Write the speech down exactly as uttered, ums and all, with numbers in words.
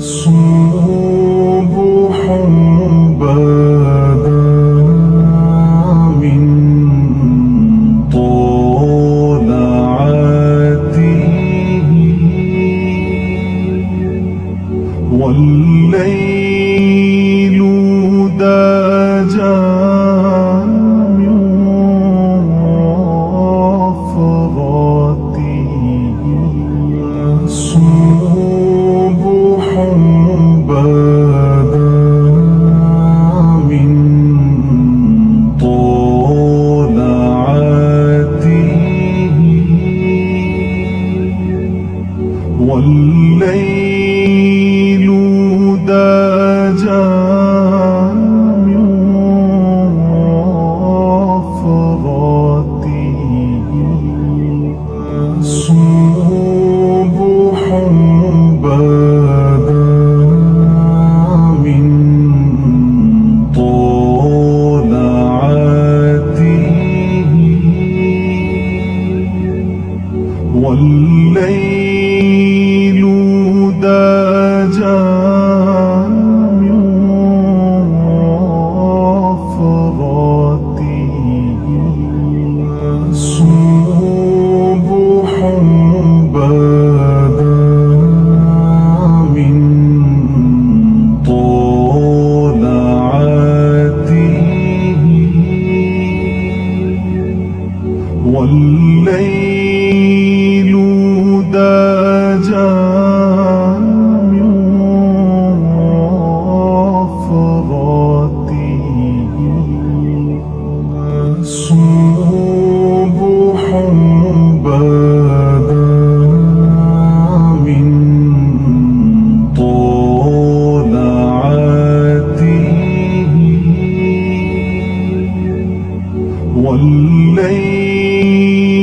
والليل ذا جامع وفراته صبح بدا من طلعته والليل جامع وفراته صبح بدا من طلعته والليل ذا جامع والليل ذا جامع وفراته صبح بدا من طلعته والليل